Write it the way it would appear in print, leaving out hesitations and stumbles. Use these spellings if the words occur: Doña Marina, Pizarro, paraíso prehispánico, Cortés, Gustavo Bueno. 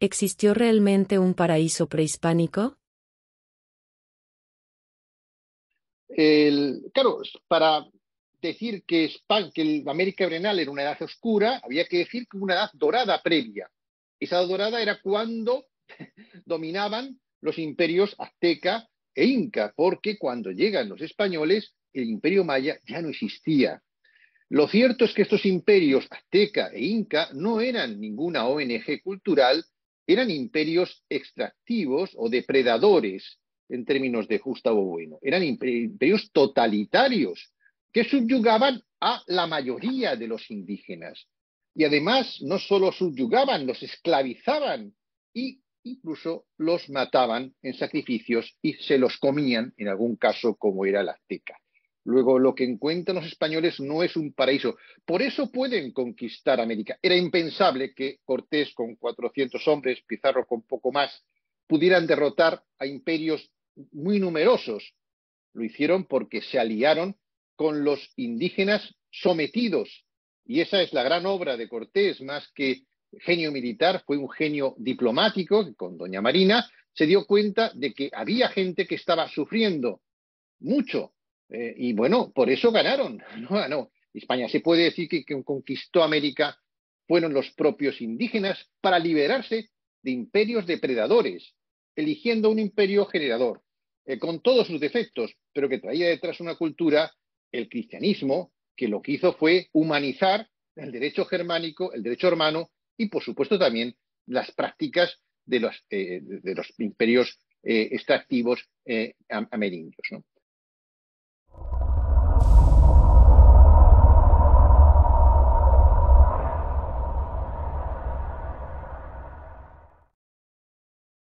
¿Existió realmente un paraíso prehispánico? Claro, para decir que América Boreal era una edad oscura, había que decir que una edad dorada previa. Esa edad dorada era cuando dominaban los imperios azteca e inca, porque cuando llegan los españoles, el imperio maya ya no existía. Lo cierto es que estos imperios azteca e inca no eran ninguna ONG cultural, eran imperios extractivos o depredadores, en términos de Gustavo Bueno. Eran imperios totalitarios que subyugaban a la mayoría de los indígenas. Y además no solo subyugaban, los esclavizaban e incluso los mataban en sacrificios y se los comían, en algún caso como era el azteca. Luego lo que encuentran los españoles no es un paraíso. Por eso pueden conquistar América. Era impensable que Cortés con 400 hombres, Pizarro con poco más, pudieran derrotar a imperios muy numerosos. Lo hicieron porque se aliaron con los indígenas sometidos. Y esa es la gran obra de Cortés, más que genio militar, fue un genio diplomático que con Doña Marina se dio cuenta de que había gente que estaba sufriendo mucho. Y bueno, por eso ganaron. No. España se puede decir que quien conquistó América fueron los propios indígenas para liberarse de imperios depredadores, eligiendo un imperio generador, con todos sus defectos, pero que traía detrás una cultura, el cristianismo, que lo que hizo fue humanizar el derecho germánico, el derecho romano y, por supuesto, también las prácticas de los imperios extractivos amerindios, ¿no?